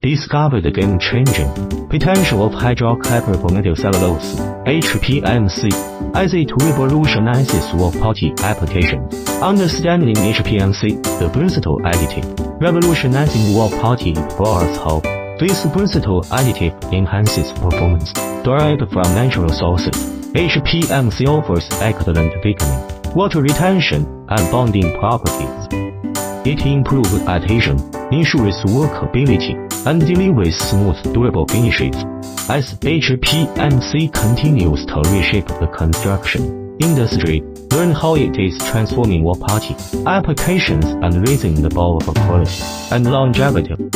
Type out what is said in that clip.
discover the game-changing potential of hydroxypropyl methyl cellulose (HPMC) as it revolutionizes work-party applications. Understanding HPMC, the versatile additive revolutionizing work-party, explores how this versatile additive enhances performance. Derived from natural sources, HPMC offers excellent thickening, water retention, and bonding properties. It improves adhesion, ensures workability, and delivers smooth, durable finishes. As HPMC continues to reshape the construction industry, learn how it is transforming work-party applications and raising the bar for quality and longevity.